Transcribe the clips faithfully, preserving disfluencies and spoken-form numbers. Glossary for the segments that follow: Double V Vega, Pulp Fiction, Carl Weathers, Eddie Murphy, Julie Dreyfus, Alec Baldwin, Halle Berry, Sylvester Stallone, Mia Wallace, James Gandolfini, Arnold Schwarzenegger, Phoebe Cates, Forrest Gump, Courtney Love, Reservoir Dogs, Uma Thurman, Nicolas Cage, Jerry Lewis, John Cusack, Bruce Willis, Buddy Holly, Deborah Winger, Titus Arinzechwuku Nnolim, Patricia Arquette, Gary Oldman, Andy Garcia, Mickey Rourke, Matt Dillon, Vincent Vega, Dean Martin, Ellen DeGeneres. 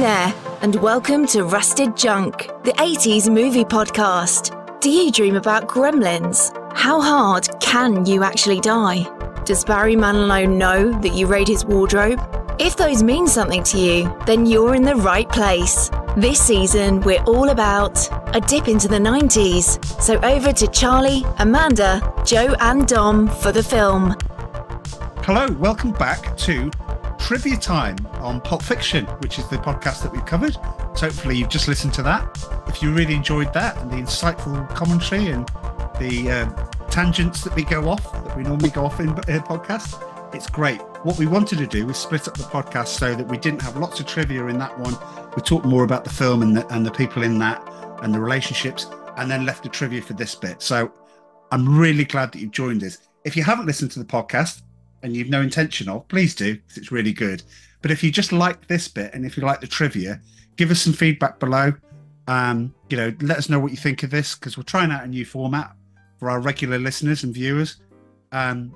Hi there, and welcome to Rusted Junk, the eighties movie podcast. Do you dream about gremlins? How hard can you actually die? Does Barry Manilow know that you raid his wardrobe? If those mean something to you, then you're in the right place. This season, we're all about a dip into the nineties. So over to Charlie, Amanda, Joe and Dom for the film. Hello, welcome back to Trivia Time on Pulp Fiction, which is the podcast that we've covered. So hopefully you've just listened to that. If you really enjoyed that and the insightful commentary and the uh, tangents that we go off, that we normally go off in uh, podcasts, it's great. What we wanted to do was split up the podcast so that we didn't have lots of trivia in that one. We talked more about the film and the, and the people in that and the relationships, and then left the trivia for this bit. So I'm really glad that you've joined us. If you haven't listened to the podcast, and you've no intention of, please do, because it's really good. But if you just like this bit, and if you like the trivia, give us some feedback below. Um, you know, let us know what you think of this, because we're trying out a new format for our regular listeners and viewers. Um,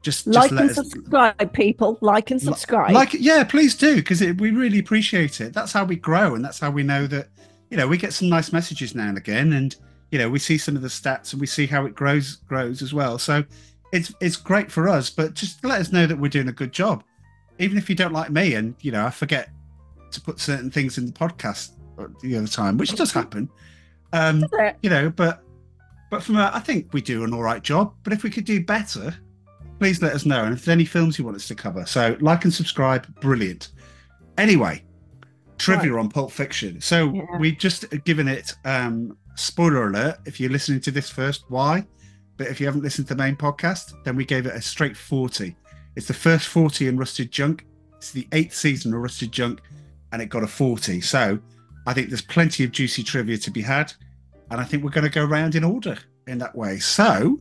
just, like just let and us... subscribe, people. Like and subscribe. Like, yeah, please do, because we really appreciate it. That's how we grow, and that's how we know that, you know, we get some nice messages now and again, and, you know, we see some of the stats, and we see how it grows, grows as well. So It's it's great for us, but just let us know that we're doing a good job. Even if you don't like me, and you know I forget to put certain things in the podcast the other time, which does happen, um, you know. But but from a, I think we do an all right job. But if we could do better, please let us know. And if there's any films you want us to cover, so like and subscribe, brilliant. Anyway, trivia right. on Pulp Fiction. So yeah. We've just given it um, spoiler alert. If you're listening to this first, why? But if you haven't listened to the main podcast, then we gave it a straight forty. It's the first forty in Rusted Junk. It's the eighth season of Rusted Junk, and it got a forty. So I think there's plenty of juicy trivia to be had, and I think we're going to go round in order in that way. So,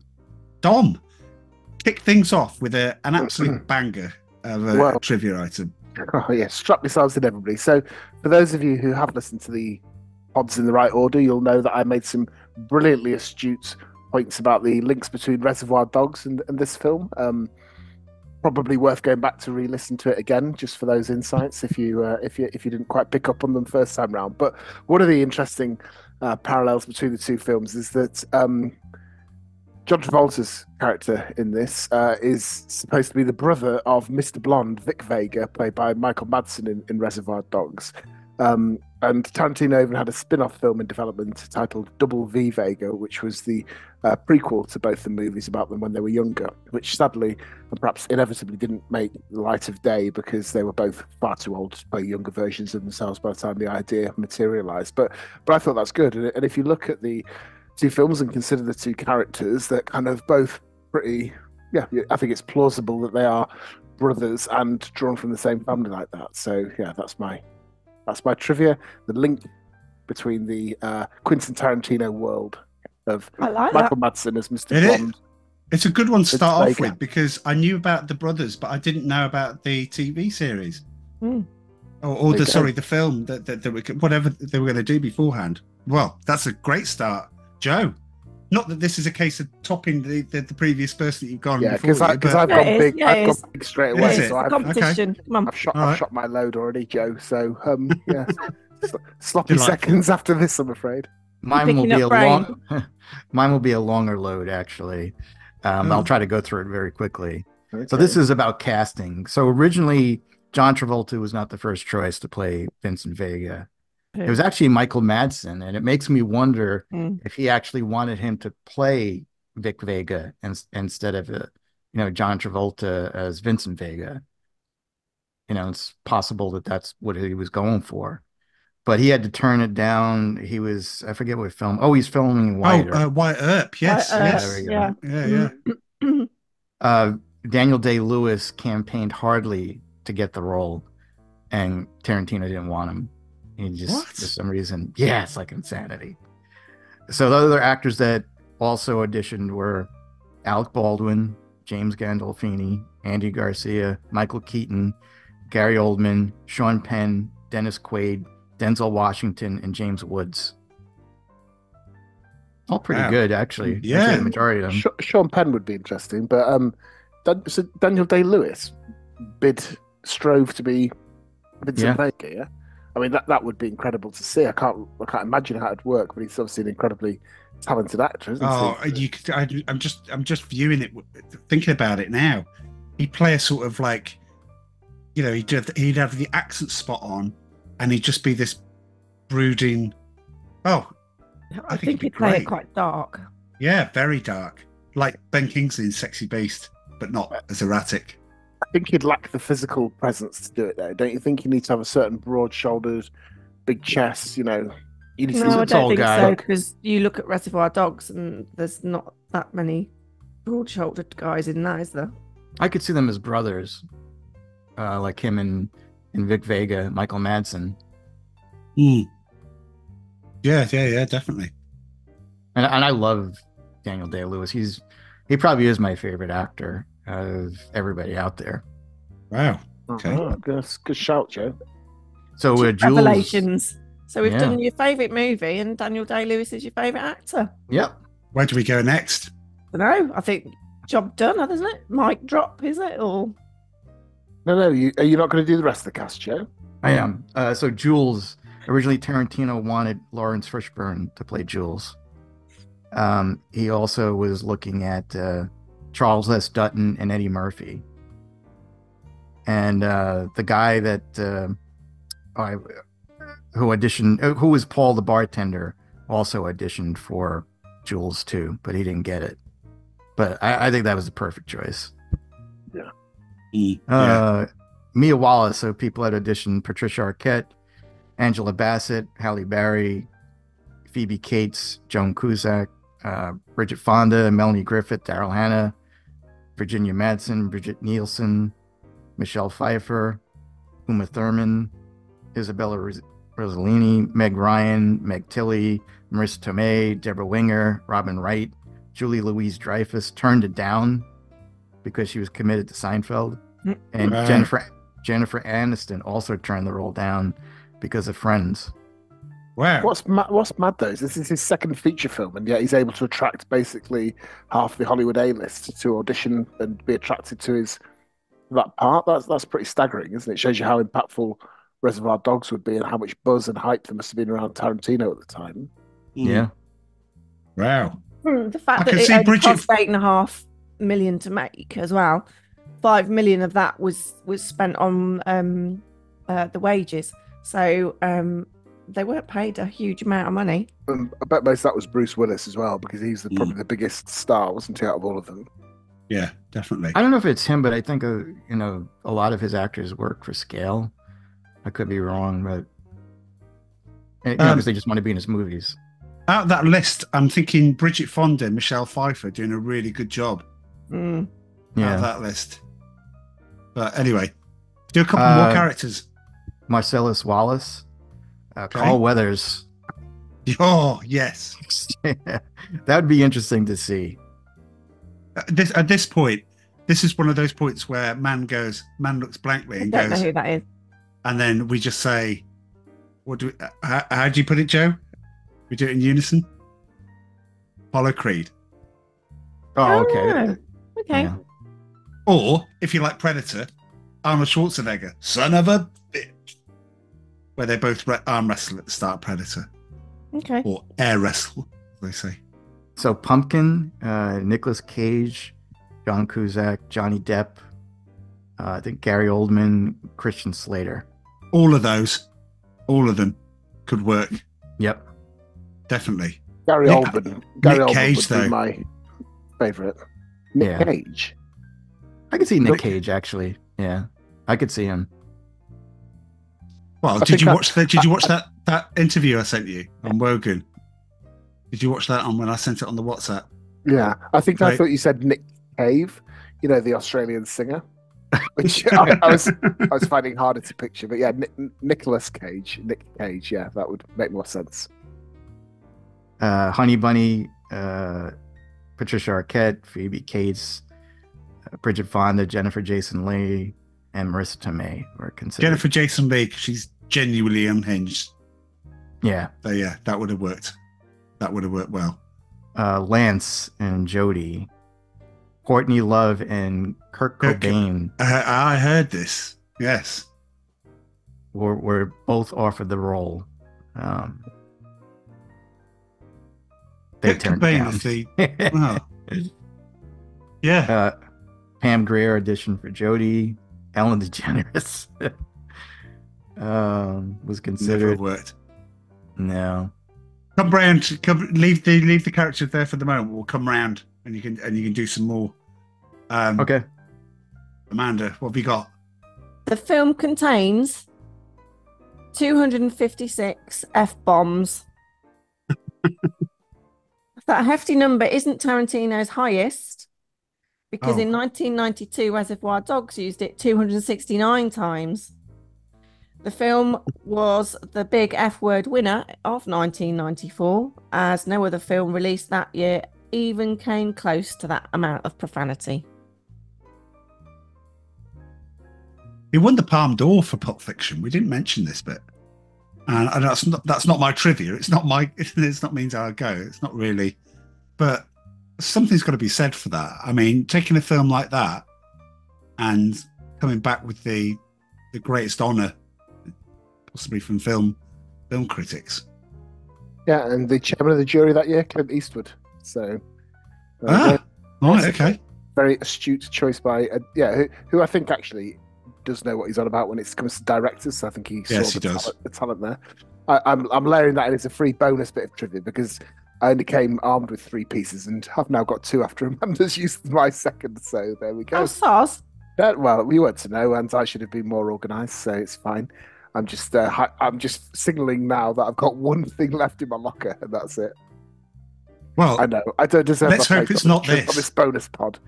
Dom, kick things off with a, an absolute banger of a well, trivia item. Oh, yeah, struck me silence inevitably. So for those of you who have listened to the pods in the right order, you'll know that I made some brilliantly astute points about the links between Reservoir Dogs and, and this film. Um, probably worth going back to re-listen to it again just for those insights if you uh, if you if you didn't quite pick up on them first time round. But one of the interesting uh, parallels between the two films is that um, John Travolta's character in this uh, is supposed to be the brother of Mister Blonde, Vic Vega, played by Michael Madsen in, in Reservoir Dogs. Um, and Tarantino even had a spin-off film in development titled Double V Vega, which was the uh, prequel to both the movies about them when they were younger, which sadly and perhaps inevitably didn't make the light of day because they were both far too old to play younger versions of themselves by the time the idea materialised. But but I thought that's good. And, and if you look at the two films and consider the two characters, they're kind of both pretty... Yeah, I think it's plausible that they are brothers and drawn from the same family like that. So yeah, that's my... That's my trivia. The link between the uh, Quentin Tarantino world of like Michael that. Madsen as Mister It Bond. Is. It's a good one to start off with because I knew about the brothers, but I didn't know about the T V series mm. or, or the go. sorry, the film that that, that we could, whatever they were going to do beforehand. Well, that's a great start, Joe. Not that this is a case of topping the the, the previous person that you've gone yeah, before. Because I've gone yeah, big, yeah, I've gone big straight away. Is it? So I've, competition. Okay. Come on. I've, shot, I've right. shot my load already, Joe. So um, yeah, sloppy Delightful. seconds after this, I'm afraid. Mine will be a brain. long. Mine will be a longer load, actually. Um, oh. I'll try to go through it very quickly. Okay. So this is about casting. So originally, John Travolta was not the first choice to play Vincent Vega. It was actually Michael Madsen, and it makes me wonder mm. if he actually wanted him to play Vic Vega in, instead of, uh, you know, John Travolta as Vincent Vega. You know, it's possible that that's what he was going for, but he had to turn it down. He was, I forget what film. Oh, he's filming Wyatt Earp. Oh, uh, Wyatt Earp. Yes, Wyatt yes. Earp. Yeah, there we go. yeah, yeah. uh, Daniel Day-Lewis campaigned hardly to get the role, and Tarantino didn't want him. He just, what? for some reason, yeah, it's like insanity. So the other actors that also auditioned were Alec Baldwin, James Gandolfini, Andy Garcia, Michael Keaton, Gary Oldman, Sean Penn, Dennis Quaid, Denzel Washington, and James Woods. All pretty wow. good, actually. Yeah, actually, the majority of them. Sean Penn would be interesting, but um, so Daniel Day-Lewis bid strove to be Vincent Vega, yeah. I mean, that, that would be incredible to see. I can't I can't imagine how it'd work, but he's obviously an incredibly talented actor, isn't oh, he? Oh, you could, I, I'm just I'm just viewing it, thinking about it now. He'd play a sort of like, you know, he'd have, he'd have the accent spot on, and he'd just be this brooding. Oh, I, I think, think he'd play great. It quite dark. Yeah, very dark, like Ben Kingsley in Sexy Beast, but not as erratic. I think he'd lack the physical presence to do it, though. Don't you think you need to have a certain broad-shouldered, big chest? You know, you need no, to I don't tall think guy. So because you look at Reservoir Dogs, and there's not that many broad-shouldered guys in that, is there? I could see them as brothers, uh, like him and and Vic Vega, Michael Madsen. Mm. Yeah, yeah, yeah, definitely. And and I love Daniel Day-Lewis. He's he probably is my favorite actor of everybody out there. Wow. Okay. Uh-huh. Good, good shout, Joe. So uh, Jules. Revelations. So we've yeah. done your favorite movie, and Daniel Day-Lewis is your favorite actor. Yep. Where do we go next? I don't know. I think job done, isn't it? Mic drop, is it? Or no, no. You, are you not going to do the rest of the cast, Joe? I am. Uh, so Jules. Originally, Tarantino wanted Lawrence Fishburne to play Jules. Um, he also was looking at uh, Charles S. Dutton and Eddie Murphy. And uh, the guy that uh, I, who auditioned, who was Paul the bartender, also auditioned for Jules too, but he didn't get it. But I, I think that was the perfect choice. Yeah. yeah. Uh, Mia Wallace, so people had auditioned Patricia Arquette, Angela Bassett, Halle Berry, Phoebe Cates, Joan Cusack, uh, Bridget Fonda, Melanie Griffith, Daryl Hannah, Virginia Madsen, Bridget Nielsen, Michelle Pfeiffer, Uma Thurman, Isabella Ros- Rossellini, Meg Ryan, Meg Tilly, Marisa Tomei, Deborah Winger, Robin Wright, Julie Louise Dreyfus turned it down because she was committed to Seinfeld. And wow. Jennifer, Jennifer Aniston also turned the role down because of Friends. Wow. What's mad, what's mad though is this is his second feature film, and yet he's able to attract basically half the Hollywood A-list to audition and be attracted to his that part. That's that's pretty staggering, isn't it? It shows you how impactful Reservoir Dogs would be and how much buzz and hype there must have been around Tarantino at the time. Yeah. Wow. Mm, the fact I that it Bridget... cost eight and a half million to make as well. Five million of that was was spent on um, uh, the wages. So. Um, They weren't paid a huge amount of money. Um, I bet most of that was Bruce Willis as well, because he's the, mm. probably the biggest star, wasn't he, out of all of them? Yeah, definitely. I don't know if it's him, but I think uh, you know a lot of his actors work for scale. I could be wrong, but because um, you know, they just want to be in his movies. Out of that list, I'm thinking Bridget Fonda, Michelle Pfeiffer doing a really good job. Mm. Yeah, out of that list. But anyway, do a couple uh, more characters. Marcellus Wallace. Uh, Carl okay. Weathers. Oh, yes. That would be interesting to see. At this, at this point, this is one of those points where man goes, man looks blankly and I don't goes, know who that is. And then we just say, "What do we, uh, how, how do you put it, Joe? We do it in unison? Follow Creed." Oh, okay. Oh, okay. Yeah. Or, if you like Predator, Arnold Schwarzenegger, son of a bitch. Where they both arm wrestle at the start of Predator. Okay. Or air wrestle, as they say. So Pumpkin, uh, Nicolas Cage, John Cusack, Johnny Depp, uh, I think Gary Oldman, Christian Slater. All of those, all of them could work. Yep. Definitely. Gary Nick, Oldman. Gary Nick Oldman Cage, would though. Be my favourite. Nick yeah. Cage. I could see Nick Cage, actually. Yeah, I could see him. Well, did you, that, watch the, did you watch that, that interview I sent you on Wogan? Did you watch that on when I sent it on the WhatsApp? Yeah, I think right. I thought you said Nick Cave, you know, the Australian singer, which I, I was I was finding harder to picture. But yeah, Nick, Nicolas Cage, Nick Cage, yeah, that would make more sense. Uh, Honey Bunny, uh, Patricia Arquette, Phoebe Cates, uh, Bridget Fonda, Jennifer Jason Leigh, and Marisa Tomei were considered. Jennifer Jason Leigh, she's genuinely unhinged. Yeah. So yeah, that would have worked. That would have worked well. Uh, Lance and Jody, Courtney Love and Kurt Cobain. Uh, I heard this. Yes. were, were both offered the role. Um, they it turned down. They, wow. Yeah. Uh, Pam Grier auditioned for Jodie. Ellen DeGeneres um, was considered. Never worked. No. Come round. Come, leave the leave the character there for the moment. We'll come round and you can and you can do some more. Um, okay. Amanda, what have you got? The film contains two hundred fifty-six F-bombs. That hefty number isn't Tarantino's highest, because oh. in nineteen ninety-two, Reservoir Dogs used it two hundred sixty-nine times. The film was the big F-word winner of nineteen ninety-four, as no other film released that year even came close to that amount of profanity. He won the Palme d'Or for Pulp Fiction. We didn't mention this bit, and, and that's not that's not my trivia. It's not my. It's not means I go. It's not really, but something's got to be said for that. I mean, taking a film like that and coming back with the the greatest honour, possibly from film film critics. Yeah, and the chairman of the jury that year, Clint Eastwood. So, uh, ah, all right, okay, very astute choice by uh, yeah, who, who I think actually does know what he's on about when it comes to directors. So I think he yes, saw the, he does. Talent, the talent there. I, I'm I'm layering that in as a free bonus bit of trivia because I only came armed with three pieces and have now got two after Amanda's used my second. So there we go. Oh, sauce. That, well, we went to know, and I should have been more organised, so it's fine. I'm just uh, hi, I'm just signalling now that I've got one thing left in my locker, and that's it. Well, I know I don't deserve. Let's hope it's not this. On this bonus pod.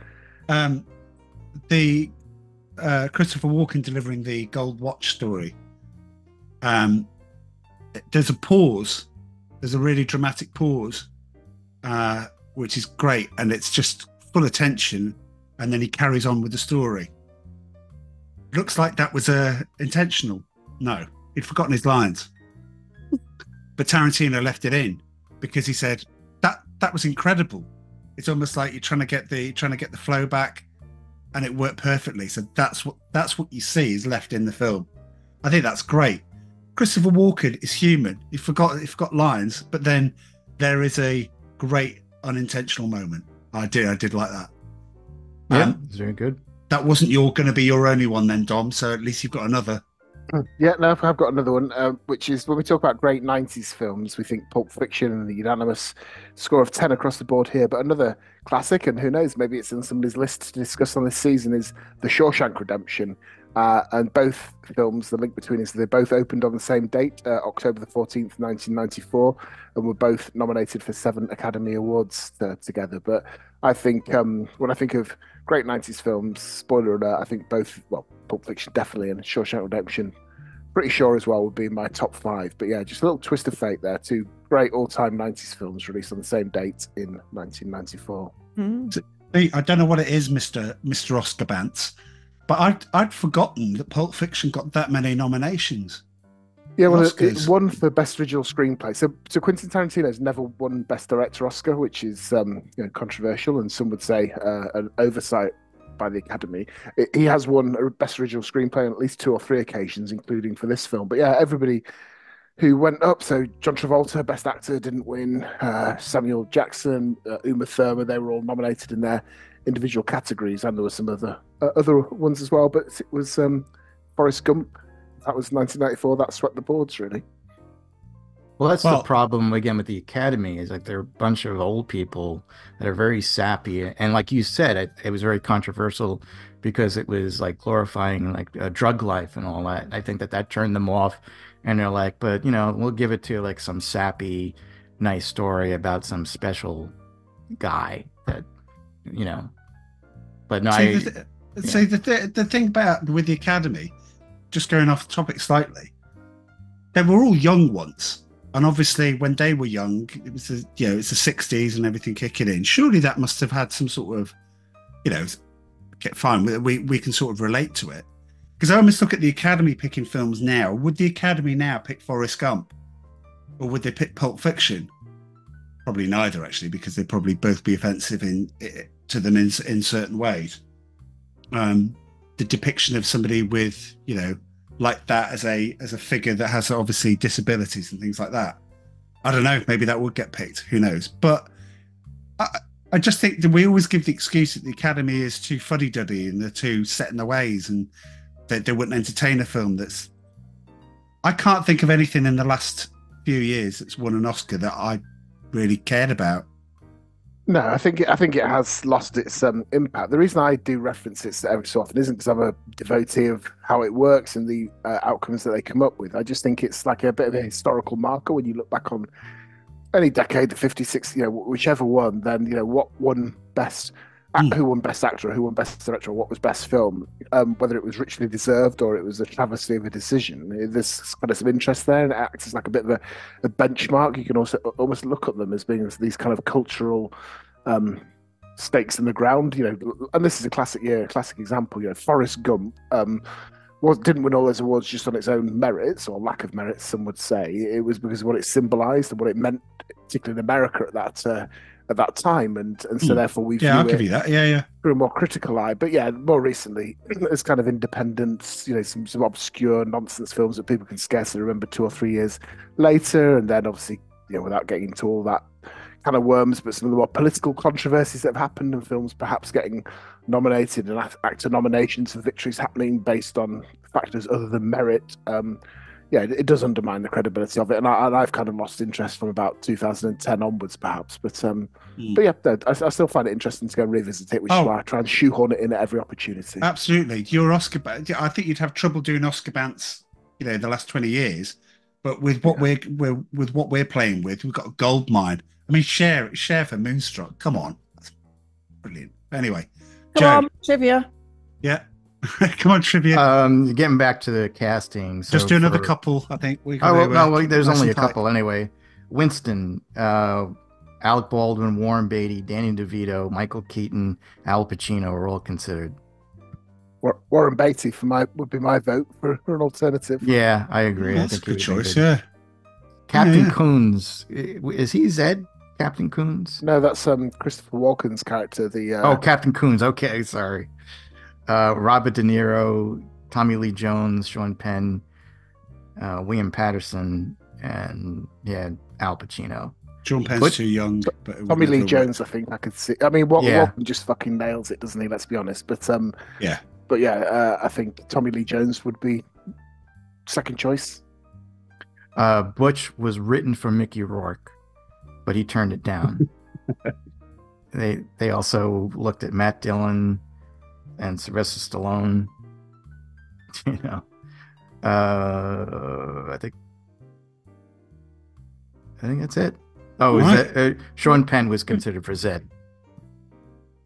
Um, the. Uh, Christopher Walken delivering the gold watch story. Um, there's a pause. There's a really dramatic pause, uh, which is great, and it's just full of tension. And then he carries on with the story. Looks like that was uh, intentional. No, he'd forgotten his lines, but Tarantino left it in because he said that that was incredible. It's almost like you're trying to get the trying to get the flow back. And it worked perfectly. So that's what that's what you see is left in the film. I think that's great. Christopher Walken is human. He forgot he forgot lines, but then there is a great unintentional moment. I did I did like that. Yeah, um, it's very good. That wasn't your going to be your only one then, Dom. So at least you've got another. Yeah, no, I've got another one, uh, which is when we talk about great nineties films, we think Pulp Fiction and the unanimous score of ten across the board here. But another classic, and who knows, maybe it's in somebody's list to discuss on this season, is The Shawshank Redemption. Uh, and both films, the link between is they both opened on the same date, uh, October the fourteenth, nineteen ninety-four, and were both nominated for seven Academy Awards uh, together. But I think um, when I think of great nineties films, spoiler alert, I think both, well, Pulp Fiction definitely and Shawshank Redemption, pretty sure as well, would be in my top five. But yeah, just a little twist of fate there. Two great all-time nineties films released on the same date in nineteen ninety-four. Mm. I don't know what it is, Mister Mister Oscar Bantz, but I'd, I'd forgotten that Pulp Fiction got that many nominations. Yeah, well, it, it won for Best Original Screenplay. So, so Quentin Tarantino's never won Best Director Oscar, which is um, you know, controversial and some would say uh, an oversight by the Academy. It, he has won Best Original Screenplay on at least two or three occasions, including for this film. But yeah, everybody who went up, so John Travolta, Best Actor, didn't win. Uh, Samuel Jackson, uh, Uma Thurman, they were all nominated in their individual categories, and there were some other uh, other ones as well. But it was um, Forrest Gump. That was nineteen ninety-four. That swept the boards, really. Well, that's well, the problem again with the Academy is like they're a bunch of old people that are very sappy, and like you said, it, it was very controversial because it was like glorifying like uh, drug life and all that. I think that that turned them off, and they're like, but you know, we'll give it to like some sappy, nice story about some special guy that you know. But no, so I, the, th so the, th the thing about with the Academy. Just going off topic slightly, they were all young once, and obviously when they were young, it was the, you know it's the sixties and everything kicking in. Surely that must have had some sort of, you know, get fine. We we can sort of relate to it because I almost look at the Academy picking films now. Would the Academy now pick Forrest Gump, or would they pick Pulp Fiction? Probably neither, actually, because they'd probably both be offensive in, in to them in in certain ways. Um. The depiction of somebody with, you know, like that as a as a figure that has obviously disabilities and things like that. I don't know, maybe that would get picked, who knows. But I, I just think that we always give the excuse that the Academy is too fuddy-duddy and they're too set in their ways and that they wouldn't entertain a film that's... I can't think of anything in the last few years that's won an Oscar that I really cared about. No, I think it, I think it has lost its um, impact. The reason I do reference it every so often isn't because I'm a devotee of how it works and the uh, outcomes that they come up with. I just think it's like a bit of a historical marker when you look back on any decade, the fifty-six, you know, whichever one. Then you know what won best, mm. who won best actor, who won best director, or what was best film. Um, whether it was richly deserved or it was a travesty of a decision. There's kind of some interest there, and it acts as like a bit of a, a benchmark. You can also almost look at them as being these kind of cultural um, stakes in the ground. You know, and this is a classic year, classic example. You know, Forrest Gump. Um, Well, didn't win all those awards just on its own merits, or lack of merits, some would say. It was because of what it symbolised and what it meant, particularly in America at that uh, at that time, and and so therefore we yeah, view I'll it give you that. Yeah, yeah. through a more critical eye. But yeah, more recently, as kind of independents, you know, some some obscure nonsense films that people can scarcely remember two or three years later, and then obviously, you know, without getting into all that kind of worms, but some of the more political controversies that have happened and films perhaps getting nominated and actor nominations and victories happening based on factors other than merit. Um, yeah, it, it does undermine the credibility of it, and, I, and I've kind of lost interest from about two thousand ten onwards, perhaps. But um, mm. but yeah, no, I, I still find it interesting to go and revisit it, which oh. is why I try and shoehorn it in at every opportunity. Absolutely, your Oscar. I think you'd have trouble doing Oscar bants, you know, in the last twenty years. But with what yeah. we're, we're with what we're playing with, we've got a gold mine. I mean, Cher, Cher for Moonstruck. Come on, that's brilliant. Anyway, come Joe. on trivia. Yeah. Come on, trivia. Um, getting back to the casting. So Just do another for... couple, I think. We can oh, well, no, well, there's only a tight. couple anyway. Winston, uh, Alec Baldwin, Warren Beatty, Danny DeVito, Michael Keaton, Al Pacino are all considered. Warren Beatty for my would be my vote for, for an alternative. Yeah, I agree. That's I think a good choice, good. yeah. Captain yeah. Coons. Is he Zed? Captain Coons? No, that's um, Christopher Walken's character. The uh... Oh, Captain Coons. Okay, sorry. Uh, Robert De Niro, Tommy Lee Jones, Sean Penn, uh, William Patterson, and yeah, Al Pacino. Sean Penn's Put, too young. But Tommy Lee Jones, way. I think I could see. I mean, Walken yeah. just fucking nails it, doesn't he? Let's be honest. But um, yeah. But yeah, uh, I think Tommy Lee Jones would be second choice. Uh, Butch was written for Mickey Rourke, but he turned it down. they they also looked at Matt Dillon and Sylvester Stallone. You know, uh, I think I think that's it. Oh, is right. that, uh, Sean Penn was considered for Zed.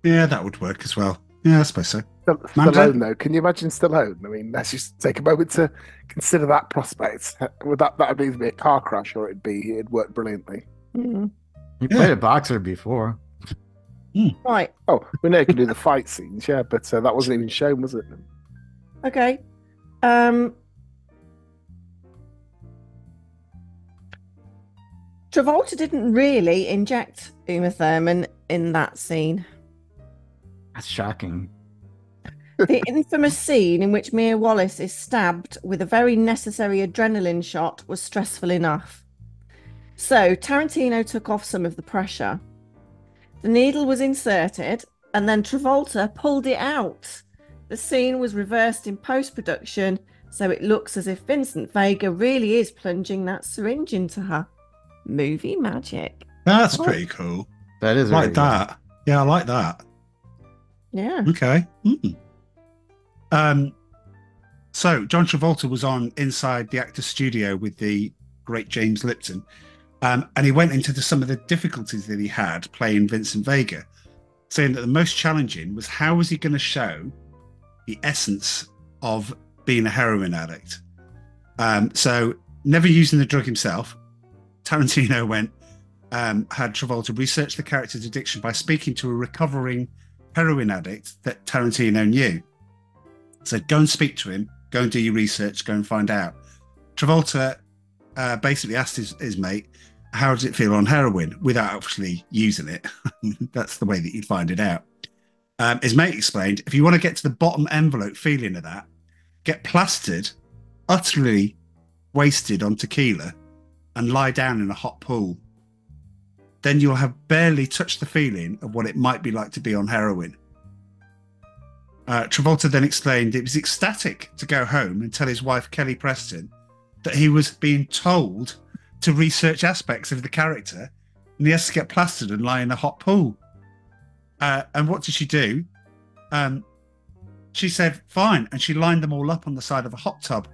Yeah, that would work as well. Yeah, I suppose so. Stallone, though, can you imagine Stallone? I mean, let's just take a moment to consider that prospect. Would that that would either be a car crash or it'd be it'd work brilliantly? Mm-hmm. He yeah. played a boxer before, mm. right? Oh, we know you can do the fight scenes, yeah, but uh, that wasn't even shown, was it? Okay. Um, Travolta didn't really inject Uma Thurman in that scene. That's shocking. The infamous scene in which Mia Wallace is stabbed with a very necessary adrenaline shot was stressful enough. So Tarantino took off some of the pressure. The needle was inserted and then Travolta pulled it out. The scene was reversed in post-production, so it looks as if Vincent Vega really is plunging that syringe into her. Movie magic. That's oh. pretty cool. That is like that. Cool. Yeah, I like that. Yeah. Okay. Mm. Um, so John Travolta was on Inside the Actor's Studio with the great James Lipton, um, and he went into the, some of the difficulties that he had playing Vincent Vega, saying that the most challenging was how was he going to show the essence of being a heroin addict. Um, so never using the drug himself, Tarantino went um, had Travolta research the character's addiction by speaking to a recovering heroin addict that Tarantino knew. So go and speak to him, go and do your research, go and find out. Travolta uh, basically asked his, his mate, how does it feel on heroin without actually using it? That's the way that you'd find it out. Um, his mate explained, if you want to get to the bottom envelope feeling of that, get plastered utterly wasted on tequila and lie down in a hot pool, then you'll have barely touched the feeling of what it might be like to be on heroin. Uh, Travolta then explained it was ecstatic to go home and tell his wife, Kelly Preston, that he was being told to research aspects of the character and he has to get plastered and lie in a hot pool. Uh, and what did she do? Um, she said, fine. And she lined them all up on the side of a hot tub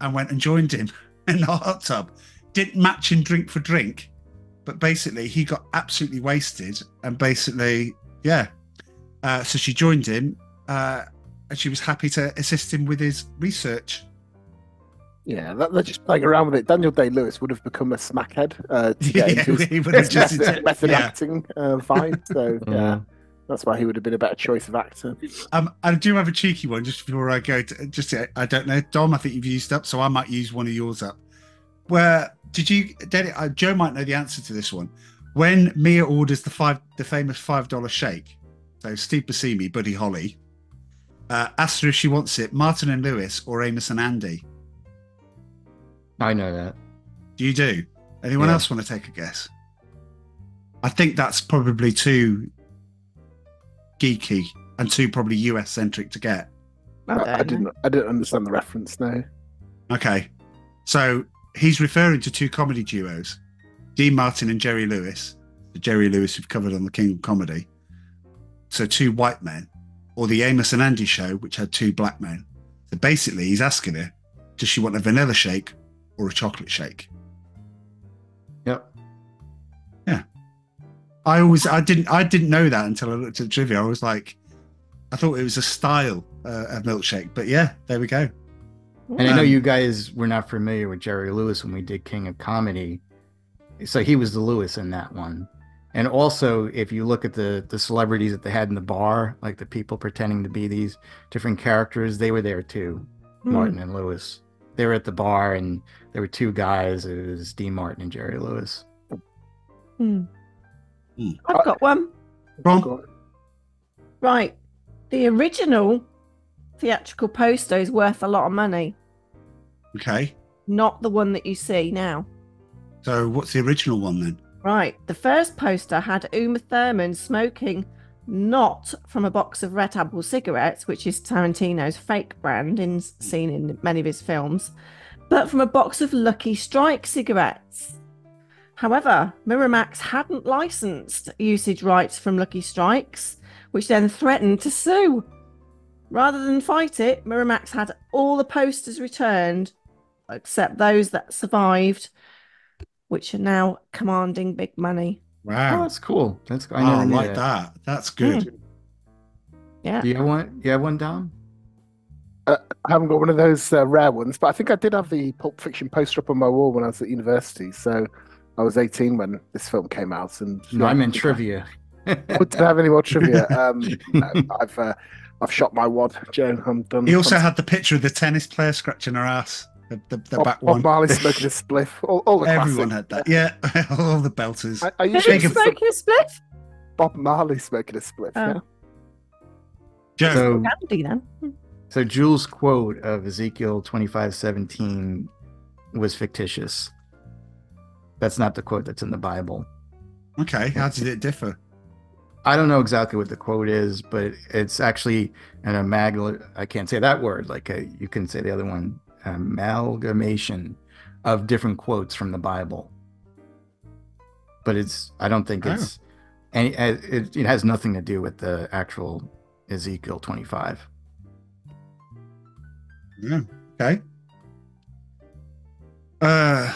and went and joined him in the hot tub. Didn't match in drink for drink, but basically he got absolutely wasted and basically, yeah. Uh, so she joined him uh, and she was happy to assist him with his research. Yeah, they're just playing around with it. Daniel Day-Lewis would have become a smackhead. Uh, to get yeah, into his, he would have just method, method yeah. acting uh, vibe. So yeah, yeah, that's why he would have been a better choice of actor. Um, I do have a cheeky one just before I go. To, just I don't know, Dom. I think you've used up, so I might use one of yours up. Where did you? Did it, uh, Joe might know the answer to this one. When Mia orders the five, the famous five dollar shake. So Steve Buscemi, Buddy Holly, uh, asks her if she wants it. Martin and Lewis or Amos and Andy. I know that. Do you do? Anyone yeah. else want to take a guess? I think that's probably too geeky and too probably U S centric to get. I, I didn't. I didn't understand the reference. No. Okay, so he's referring to two comedy duos, Dean Martin and Jerry Lewis. The Jerry Lewis we've covered on the King of Comedy. So two white men, or the Amos and Andy show, which had two black men. So basically, he's asking her, does she want a vanilla shake or a chocolate shake? Yep. Yeah. I always, I didn't, I didn't know that until I looked at the trivia. I was like, I thought it was a style uh, of milkshake, but yeah, there we go. And um, I know you guys were not familiar with Jerry Lewis when we did King of Comedy. So he was the Lewis in that one. And also, if you look at the, the celebrities that they had in the bar, like the people pretending to be these different characters, they were there too, mm. Martin and Lewis. They were at the bar, and there were two guys. It was Dean Martin and Jerry Lewis. Hmm. Mm. I've got one. Wrong. Right. The original theatrical poster is worth a lot of money. Okay. Not the one that you see now. So what's the original one then? Right. The first poster had Uma Thurman smoking not from a box of Red Apple cigarettes, which is Tarantino's fake brand in, seen in many of his films, but from a box of Lucky Strike cigarettes. However, Miramax hadn't licensed usage rights from Lucky Strikes, which then threatened to sue. Rather than fight it, Miramax had all the posters returned, except those that survived, which are now commanding big money. Wow, oh, that's cool. That's I, oh, I like that. that. That's good. Yeah. Do you have one? Do you have one, Dom? Uh, I haven't got one of those uh, rare ones, but I think I did have the Pulp Fiction poster up on my wall when I was at university. So I was eighteen when this film came out. And no, yeah, I'm in trivia. I didn't have any more trivia. Um, no, I've uh, I've shot my wad, Joe. I'm done. He also I'm... had the picture of the tennis player scratching her ass. The, the, the Bob, back one. Bob Marley smoking a spliff. All, all the Everyone classic. had that. Yeah, all the belters. I, I usually smoking some... a spliff? Bob Marley smoking a spliff. Oh. Yeah. So, so Jules' quote of Ezekiel twenty-five seventeen was fictitious. That's not the quote that's in the Bible. Okay, how did it differ? I don't know exactly what the quote is, but it's actually an amalgamation. I can't say that word. Like a, you can say the other one. Amalgamation of different quotes from the Bible, but it's I don't think it's oh. any it, it has nothing to do with the actual Ezekiel twenty-five. Yeah. Okay. uh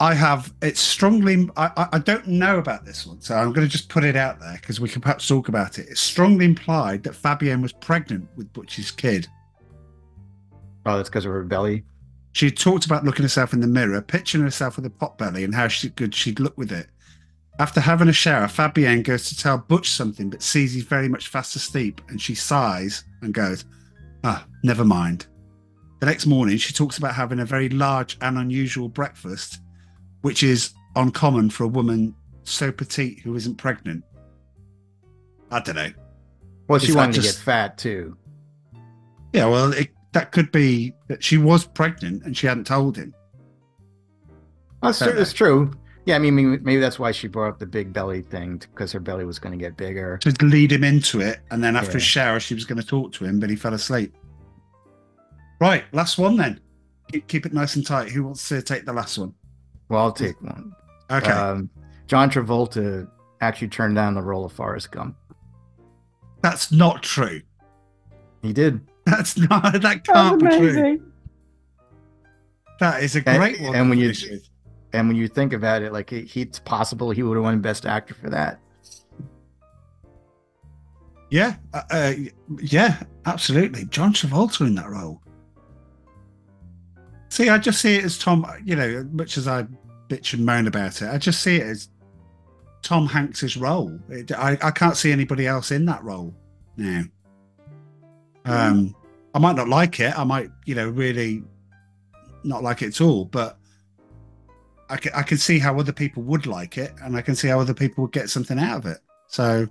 I have it's strongly I, I don't know about this one, so I'm going to just put it out there because we can perhaps talk about it. It's strongly implied that Fabienne was pregnant with Butch's kid. Oh, that's because of her belly. She talked about looking herself in the mirror, picturing herself with a pot belly and how she, good she'd look with it. After having a shower, Fabienne goes to tell Butch something, but sees he's very much fast asleep, and she sighs and goes, ah, never mind. The next morning, she talks about having a very large and unusual breakfast, which is uncommon for a woman so petite who isn't pregnant. I don't know. Well, she wanted just... to get fat, too. Yeah, well, it that could be that she was pregnant and she hadn't told him. That's true. That's true. Yeah, I mean, maybe that's why she brought up the big belly thing, because her belly was going to get bigger. To lead him into it, and then after yeah. a shower, she was going to talk to him, but he fell asleep. Right, last one then. Keep it nice and tight. Who wants to take the last one? Well, I'll take one. Okay. Um, John Travolta actually turned down the role of Forrest Gump. That's not true. He did. That's not. That can't be true. That is a great and, one. And when you issues. and when you think about it, like he, it's possible he would have won Best Actor for that. Yeah, uh, uh, yeah, absolutely. John Travolta in that role. See, I just see it as Tom. You know, much as I bitch and moan about it, I just see it as Tom Hanks's role. It, I I can't see anybody else in that role now. Um, I might not like it. I might, you know, really not like it at all, but I can, I can see how other people would like it, and I can see how other people would get something out of it. So,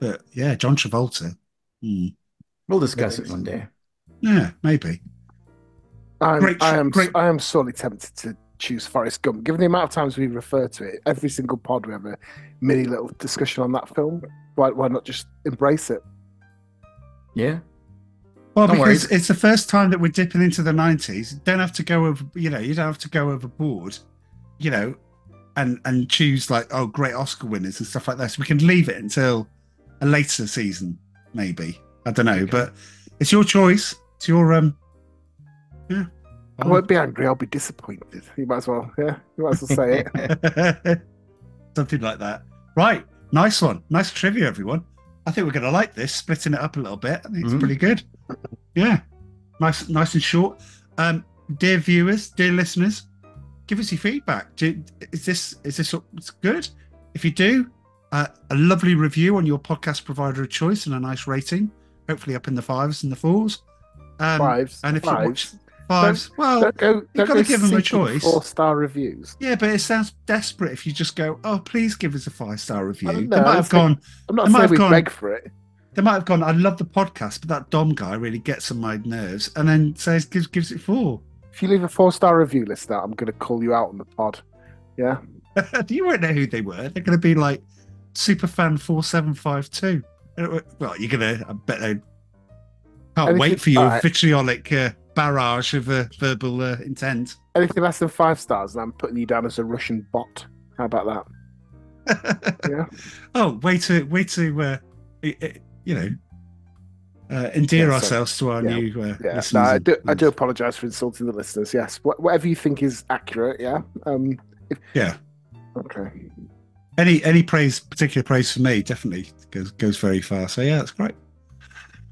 but yeah, John Travolta. Hmm. We'll discuss maybe. it one day. Yeah, maybe. I'm, great, I am great. I am sorely tempted to choose Forrest Gump, given the amount of times we refer to it. Every single pod we have a mini little discussion on that film. Why, why not just embrace it? Yeah. Well, don't because worry. It's the first time that we're dipping into the nineties. You don't have to go over, you know, you don't have to go overboard, you know, and and choose like, oh, great Oscar winners and stuff like that. So we can leave it until a later season, maybe. I don't know, okay. But it's your choice. It's your um. Yeah. I won't be angry. I'll be disappointed. You might as well, yeah. You might as well say it. Something like that. Right. Nice one. Nice trivia, everyone. I think we're going to like this, splitting it up a little bit. I think it's mm-hmm. pretty good. Yeah. Nice nice and short. Um, dear viewers, dear listeners, give us your feedback. Do, is this is this good? If you do, uh, a lovely review on your podcast provider of choice and a nice rating, hopefully up in the fives and the fours. Um, fives. And if fives. you watch fives, don't, well, don't go, don't you've got to give them a choice. Four-star reviews. Yeah, but it sounds desperate if you just go, oh, please give us a five-star review. They might have gone... I'm not saying we beg for it. They might have gone, I love the podcast, but that Dom guy really gets on my nerves, and then says gives gives it four. If you leave a four-star review, listener, I'm going to call you out on the pod. Yeah? You won't know who they were. They're going to be like Superfan four seven five two. Well, you're going to... I bet they... Can't Anything, wait for your right. vitriolic uh, barrage of uh, verbal uh, intent. Anything less than five stars, and I'm putting you down as a Russian bot. How about that? Yeah. Oh, way to way to uh, you know uh, endear yeah, ourselves so, to our yeah, new uh, yeah. listeners. No, I do, I do apologise for insulting the listeners. Yes, Wh- whatever you think is accurate. Yeah. Um, if... Yeah. Okay. Any any praise, particular praise for me, definitely goes goes very far. So yeah, that's great.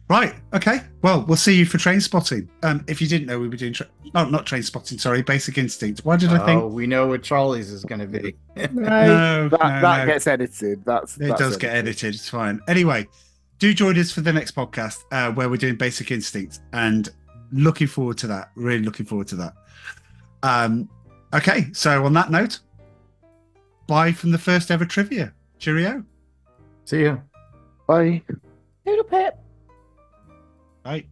Right. Okay. Well, we'll see you for Train Spotting. Um, if you didn't know, we were doing tra- no, not Train Spotting. Sorry, Basic Instinct. Why did oh, I think? Oh, we know what Charlie's is going to be. no, no, that, no, that no. gets edited. That's it that's does edited. get edited. It's fine. Anyway, do join us for the next podcast uh, where we're doing Basic Instinct, and looking forward to that. Really looking forward to that. Um, okay. So on that note, bye from the first ever trivia. Cheerio. See ya. Bye. Noodle pip. Right.